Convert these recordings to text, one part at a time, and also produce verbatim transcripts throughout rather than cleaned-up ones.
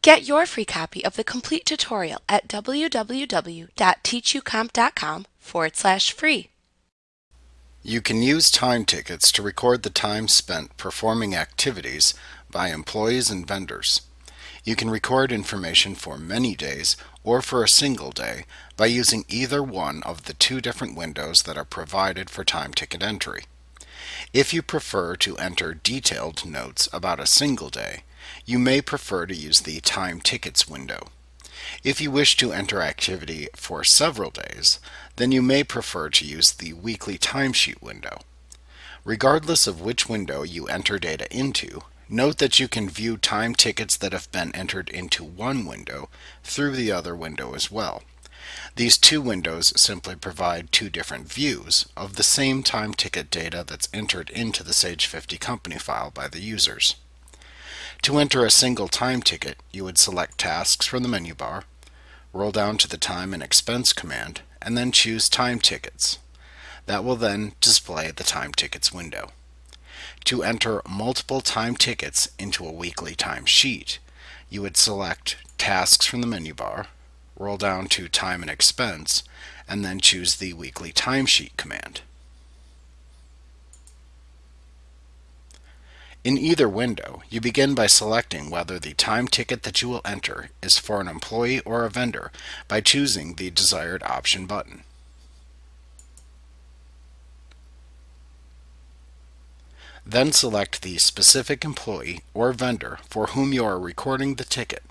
Get your free copy of the complete tutorial at www.teachucomp.com forward slash free. You can use time tickets to record the time spent performing activities by employees and vendors. You can record information for many days or for a single day by using either one of the two different windows that are provided for time ticket entry. If you prefer to enter detailed notes about a single day, you may prefer to use the Time Tickets window. If you wish to enter activity for several days, then you may prefer to use the Weekly Timesheet window. Regardless of which window you enter data into, note that you can view time tickets that have been entered into one window through the other window as well. These two windows simply provide two different views of the same time ticket data that's entered into the Sage fifty company file by the users. To enter a single time ticket, you would select Tasks from the menu bar, roll down to the Time and Expense command, and then choose Time Tickets. That will then display the Time Tickets window. To enter multiple time tickets into a weekly timesheet, you would select Tasks from the menu bar, roll down to Time and Expense, and then choose the Weekly Timesheet command. In either window, you begin by selecting whether the time ticket that you will enter is for an employee or a vendor by choosing the desired option button. Then select the specific employee or vendor for whom you are recording the ticket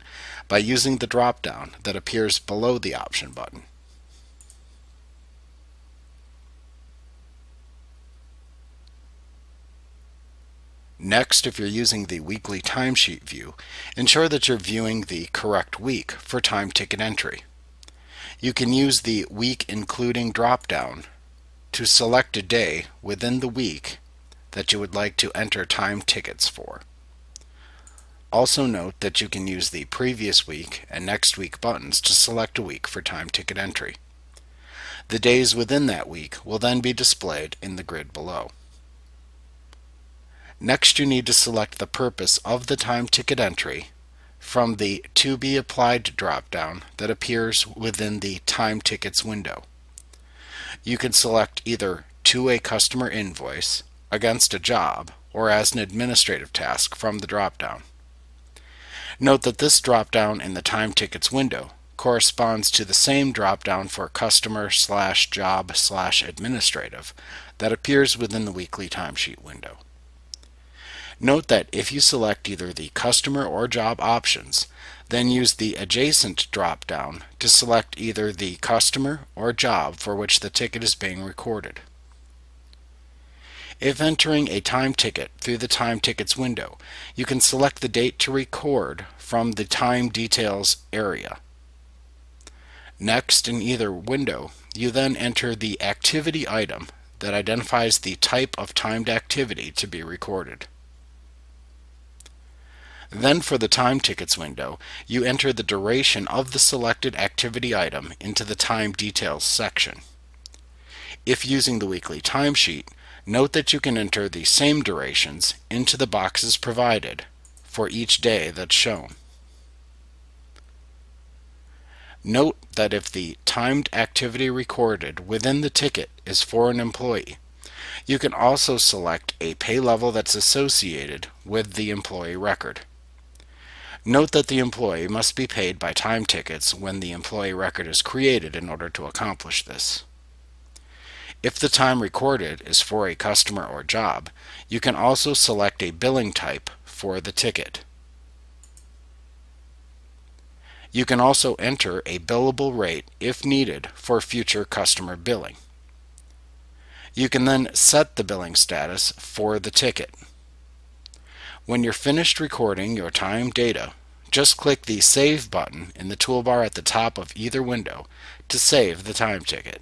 by using the drop-down that appears below the option button. Next, if you're using the Weekly Timesheet view, ensure that you're viewing the correct week for time ticket entry. You can use the Week Including drop-down to select a day within the week that you would like to enter time tickets for. Also note that you can use the Previous Week and Next Week buttons to select a week for time ticket entry. The days within that week will then be displayed in the grid below. Next, you need to select the purpose of the time ticket entry from the To Be Applied drop-down that appears within the Time Tickets window. You can select either to a customer invoice, against a job, or as an administrative task from the drop-down. Note that this drop-down in the Time Tickets window corresponds to the same drop-down for Customer slash Job slash Administrative that appears within the Weekly Timesheet window. Note that if you select either the Customer or Job options, then use the Adjacent drop-down to select either the customer or job for which the ticket is being recorded. If entering a time ticket through the Time Tickets window, you can select the date to record from the Time Details area. Next, in either window, you then enter the activity item that identifies the type of timed activity to be recorded. Then for the Time Tickets window, you enter the duration of the selected activity item into the Time Details section. If using the Weekly Timesheet, note that you can enter the same durations into the boxes provided for each day that's shown. Note that if the timed activity recorded within the ticket is for an employee, you can also select a pay level that's associated with the employee record. Note that the employee must be paid by time tickets when the employee record is created in order to accomplish this. If the time recorded is for a customer or job, you can also select a billing type for the ticket. You can also enter a billable rate if needed for future customer billing. You can then set the billing status for the ticket. When you're finished recording your time data, just click the Save button in the toolbar at the top of either window to save the time ticket.